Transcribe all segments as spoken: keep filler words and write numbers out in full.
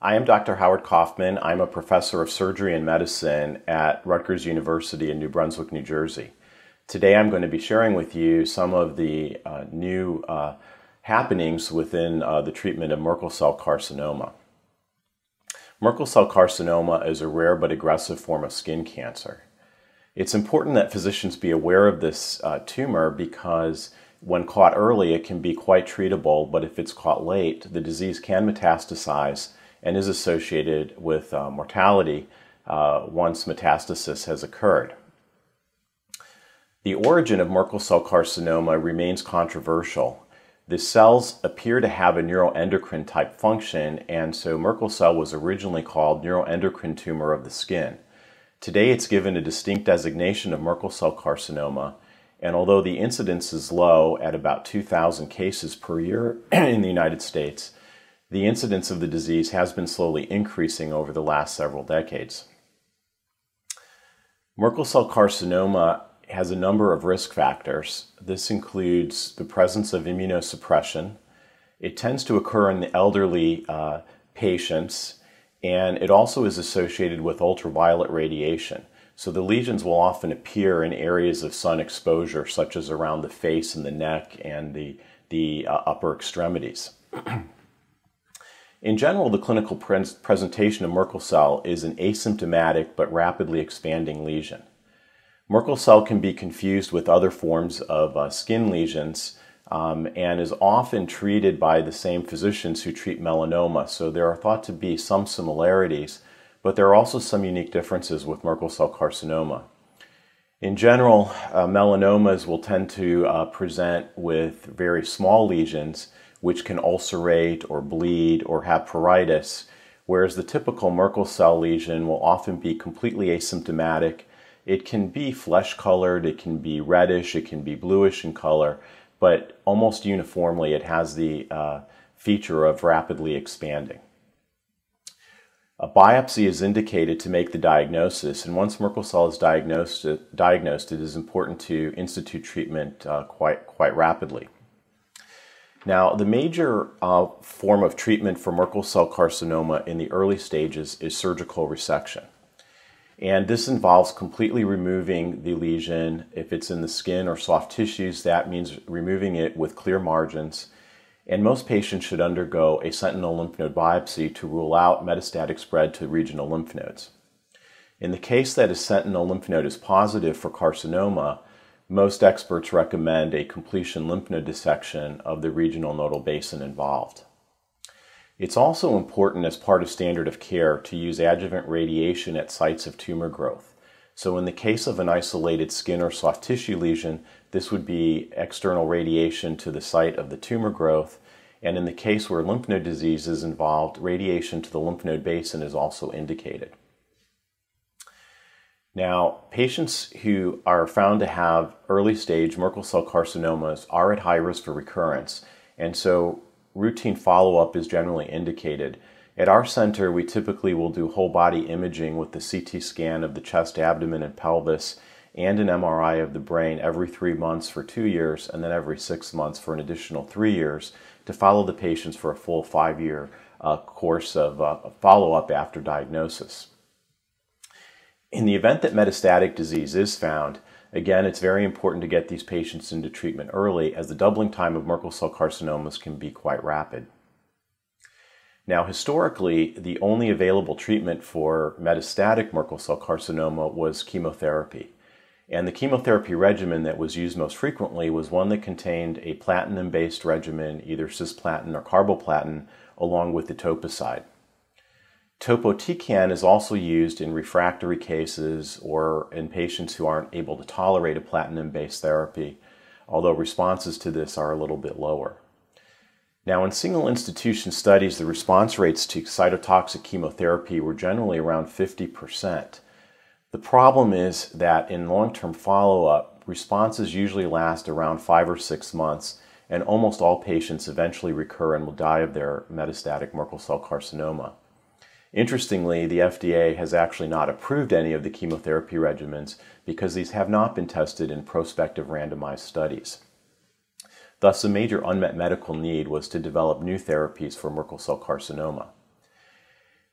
I am Doctor Howard Kaufman. I'm a professor of surgery and medicine at Rutgers University in New Brunswick, New Jersey. Today I'm going to be sharing with you some of the uh, new uh, happenings within uh, the treatment of Merkel cell carcinoma. Merkel cell carcinoma is a rare but aggressive form of skin cancer. It's important that physicians be aware of this uh, tumor because when caught early, it can be quite treatable, but if it's caught late, the disease can metastasize and is associated with uh, mortality uh, once metastasis has occurred. The origin of Merkel cell carcinoma remains controversial. The cells appear to have a neuroendocrine type function, and so Merkel cell was originally called neuroendocrine tumor of the skin. Today it's given a distinct designation of Merkel cell carcinoma, and although the incidence is low at about two thousand cases per year in the United States, the incidence of the disease has been slowly increasing over the last several decades. Merkel cell carcinoma has a number of risk factors. This includes the presence of immunosuppression. It tends to occur in the elderly uh, patients, and it also is associated with ultraviolet radiation. So the lesions will often appear in areas of sun exposure, such as around the face and the neck and the, the uh, upper extremities. In general, the clinical pre presentation of Merkel cell is an asymptomatic but rapidly expanding lesion. Merkel cell can be confused with other forms of uh, skin lesions um, and is often treated by the same physicians who treat melanoma, so there are thought to be some similarities, but there are also some unique differences with Merkel cell carcinoma. In general, uh, melanomas will tend to uh, present with very small lesions, which can ulcerate or bleed or have pruritus, whereas the typical Merkel cell lesion will often be completely asymptomatic. It can be flesh-colored, it can be reddish, it can be bluish in color, but almost uniformly it has the uh, feature of rapidly expanding. A biopsy is indicated to make the diagnosis, and once Merkel cell is diagnosed, diagnosed it is important to institute treatment uh, quite, quite rapidly. Now, the major uh, form of treatment for Merkel cell carcinoma in the early stages is surgical resection. And this involves completely removing the lesion. If it's in the skin or soft tissues, that means removing it with clear margins. And most patients should undergo a sentinel lymph node biopsy to rule out metastatic spread to regional lymph nodes. In the case that a sentinel lymph node is positive for carcinoma, most experts recommend a completion lymph node dissection of the regional nodal basin involved. It's also important as part of standard of care to use adjuvant radiation at sites of tumor growth. So in the case of an isolated skin or soft tissue lesion, this would be external radiation to the site of the tumor growth. And in the case where lymph node disease is involved, radiation to the lymph node basin is also indicated. Now, patients who are found to have early-stage Merkel cell carcinomas are at high risk for recurrence, and so routine follow-up is generally indicated. At our center, we typically will do whole-body imaging with the C T scan of the chest, abdomen, and pelvis, and an M R I of the brain every three months for two years, and then every six months for an additional three years to follow the patients for a full five-year uh, course of uh, follow-up after diagnosis. In the event that metastatic disease is found, again, it's very important to get these patients into treatment early, as the doubling time of Merkel cell carcinomas can be quite rapid. Now, historically, the only available treatment for metastatic Merkel cell carcinoma was chemotherapy. And the chemotherapy regimen that was used most frequently was one that contained a platinum-based regimen, either cisplatin or carboplatin, along with etoposide. Topotecan is also used in refractory cases or in patients who aren't able to tolerate a platinum-based therapy, although responses to this are a little bit lower. Now, in single institution studies, the response rates to cytotoxic chemotherapy were generally around fifty percent. The problem is that in long-term follow-up, responses usually last around five or six months, and almost all patients eventually recur and will die of their metastatic Merkel cell carcinoma. Interestingly, the F D A has actually not approved any of the chemotherapy regimens because these have not been tested in prospective randomized studies. Thus, a major unmet medical need was to develop new therapies for Merkel cell carcinoma.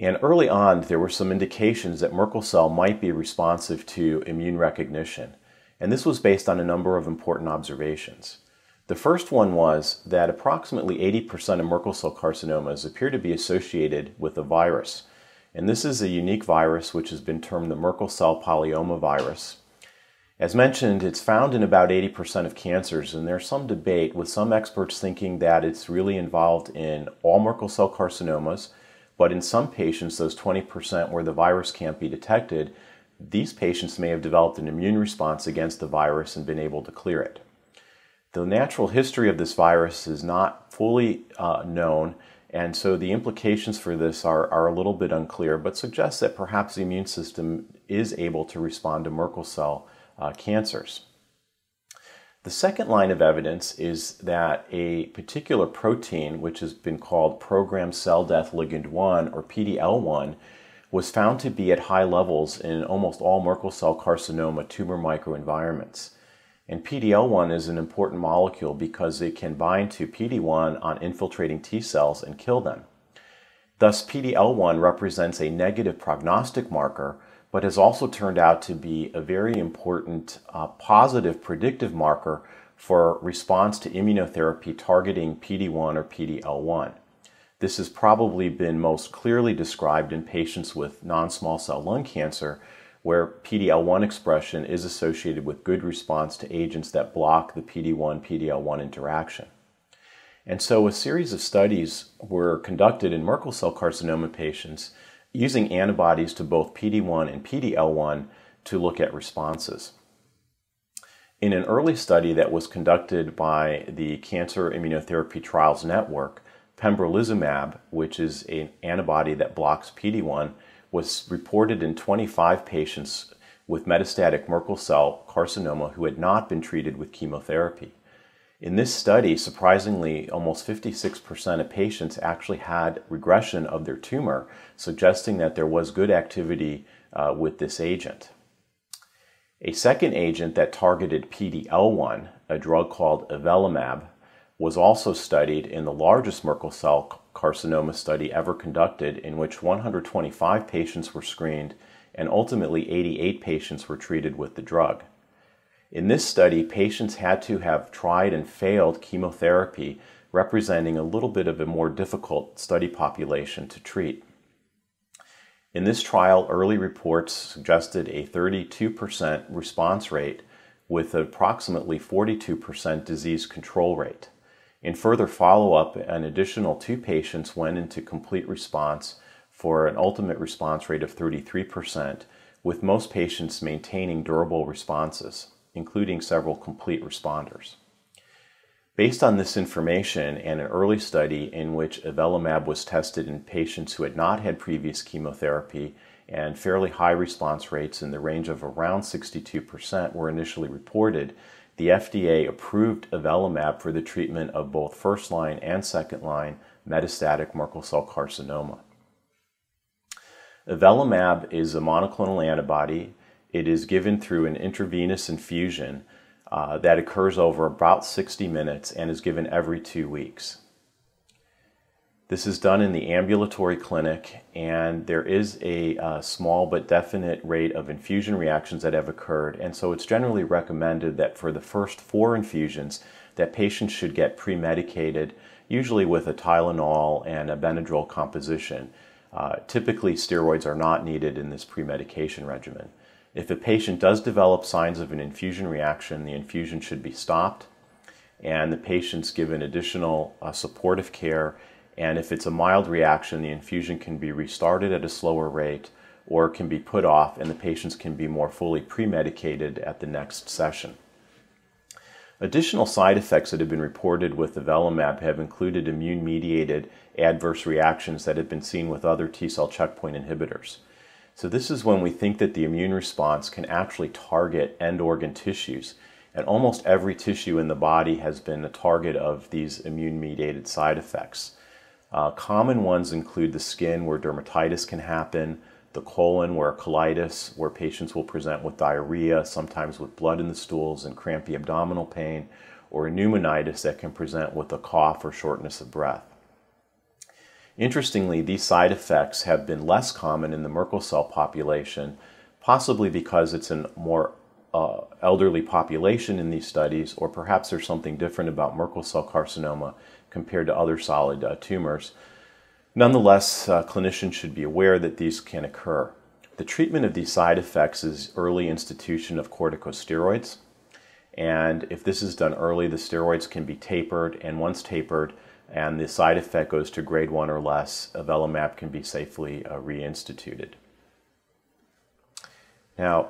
And early on, there were some indications that Merkel cell might be responsive to immune recognition. And this was based on a number of important observations. The first one was that approximately eighty percent of Merkel cell carcinomas appear to be associated with a virus. And this is a unique virus which has been termed the Merkel cell polyoma virus. As mentioned, it's found in about eighty percent of cancers, and there's some debate with some experts thinking that it's really involved in all Merkel cell carcinomas, but in some patients, those twenty percent where the virus can't be detected, these patients may have developed an immune response against the virus and been able to clear it. The natural history of this virus is not fully uh, known, and so the implications for this are, are a little bit unclear, but suggest that perhaps the immune system is able to respond to Merkel cell Uh, cancers. The second line of evidence is that a particular protein, which has been called Programmed Cell Death Ligand one, or P D L one, was found to be at high levels in almost all Merkel cell carcinoma tumor microenvironments. And P D L one is an important molecule because it can bind to P D one on infiltrating T cells and kill them. Thus, P D L one represents a negative prognostic marker, but has also turned out to be a very important uh, positive predictive marker for response to immunotherapy targeting P D one or P D L one. This has probably been most clearly described in patients with non-small cell lung cancer, where P D L one expression is associated with good response to agents that block the P D one P D L one interaction. And so a series of studies were conducted in Merkel cell carcinoma patients using antibodies to both P D one and P D L one to look at responses. In an early study that was conducted by the Cancer Immunotherapy Trials Network, pembrolizumab, which is an antibody that blocks P D one, was reported in twenty-five patients with metastatic Merkel cell carcinoma who had not been treated with chemotherapy. In this study, surprisingly, almost fifty-six percent of patients actually had regression of their tumor, suggesting that there was good activity uh, with this agent. A second agent that targeted P D L one, a drug called avelumab, was also studied in the largest Merkel cell carcinoma study ever conducted, in which one hundred twenty-five patients were screened and ultimately eighty-eight patients were treated with the drug. In this study, patients had to have tried and failed chemotherapy, representing a little bit of a more difficult study population to treat. In this trial, early reports suggested a thirty-two percent response rate with approximately forty-two percent disease control rate. In further follow-up, an additional two patients went into complete response for an ultimate response rate of thirty-three percent, with most patients maintaining durable responses, including several complete responders. Based on this information and an early study in which avelumab was tested in patients who had not had previous chemotherapy and fairly high response rates in the range of around sixty-two percent were initially reported, the F D A approved avelumab for the treatment of both first-line and second-line metastatic Merkel cell carcinoma. Avelumab is a monoclonal antibody. It is given through an intravenous infusion uh, that occurs over about sixty minutes and is given every two weeks. This is done in the ambulatory clinic, and there is a uh, small but definite rate of infusion reactions that have occurred, and so it's generally recommended that for the first four infusions that patients should get pre-medicated, usually with a Tylenol and a Benadryl composition. Uh, typically, steroids are not needed in this pre-medication regimen. If a patient does develop signs of an infusion reaction, the infusion should be stopped and the patient's given additional uh, supportive care. And if it's a mild reaction, the infusion can be restarted at a slower rate or can be put off, and the patients can be more fully pre-medicated at the next session. Additional side effects that have been reported with avelumab have included immune-mediated adverse reactions that have been seen with other T-cell checkpoint inhibitors. So this is when we think that the immune response can actually target end-organ tissues. And almost every tissue in the body has been a target of these immune-mediated side effects. Uh, common ones include the skin, where dermatitis can happen, the colon, where colitis, where patients will present with diarrhea, sometimes with blood in the stools and crampy abdominal pain, or pneumonitis that can present with a cough or shortness of breath. Interestingly, these side effects have been less common in the Merkel cell population, possibly because it's a more uh, elderly population in these studies, or perhaps there's something different about Merkel cell carcinoma compared to other solid uh, tumors. Nonetheless, uh, clinicians should be aware that these can occur. The treatment of these side effects is early institution of corticosteroids, and if this is done early, the steroids can be tapered, and once tapered and the side effect goes to grade one or less, avelumab can be safely uh, reinstituted. Now,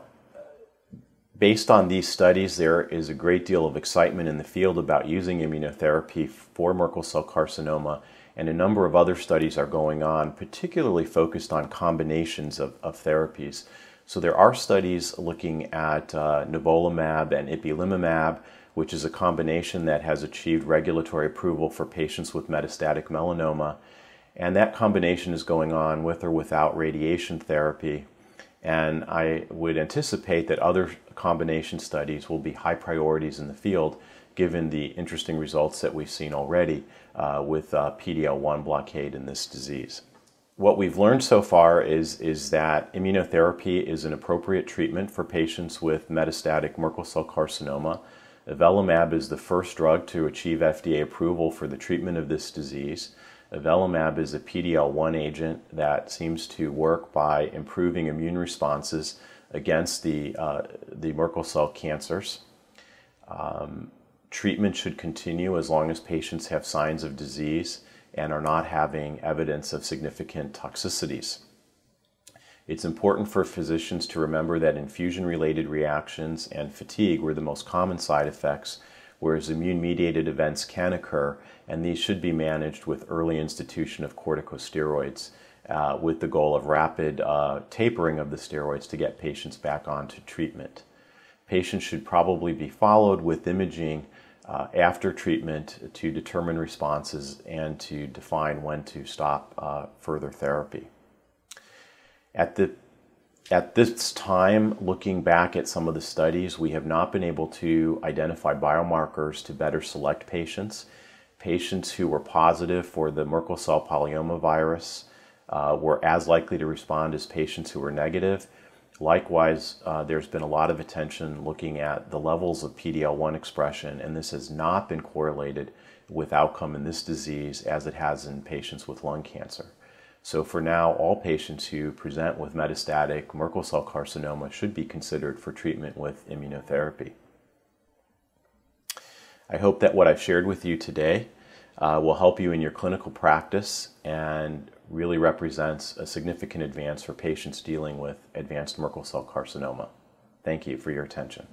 based on these studies, there is a great deal of excitement in the field about using immunotherapy for Merkel cell carcinoma, and a number of other studies are going on, particularly focused on combinations of, of therapies. So there are studies looking at uh, nivolumab and ipilimumab, which is a combination that has achieved regulatory approval for patients with metastatic melanoma. And that combination is going on with or without radiation therapy. And I would anticipate that other combination studies will be high priorities in the field, given the interesting results that we've seen already uh, with uh, P D L one blockade in this disease. What we've learned so far is, is that immunotherapy is an appropriate treatment for patients with metastatic Merkel cell carcinoma. Avelumab is the first drug to achieve F D A approval for the treatment of this disease. Avelumab is a P D L one agent that seems to work by improving immune responses against the, uh, the Merkel cell cancers. Um, treatment should continue as long as patients have signs of disease and are not having evidence of significant toxicities. It's important for physicians to remember that infusion-related reactions and fatigue were the most common side effects, whereas immune-mediated events can occur, and these should be managed with early institution of corticosteroids uh, with the goal of rapid uh, tapering of the steroids to get patients back onto treatment. Patients should probably be followed with imaging uh, after treatment to determine responses and to define when to stop uh, further therapy. At, the, at this time, looking back at some of the studies, we have not been able to identify biomarkers to better select patients. Patients who were positive for the Merkel cell polyoma virus uh, were as likely to respond as patients who were negative. Likewise, uh, there's been a lot of attention looking at the levels of P D L one expression, and this has not been correlated with outcome in this disease as it has in patients with lung cancer. So for now, all patients who present with metastatic Merkel cell carcinoma should be considered for treatment with immunotherapy. I hope that what I've shared with you today uh, will help you in your clinical practice and really represents a significant advance for patients dealing with advanced Merkel cell carcinoma. Thank you for your attention.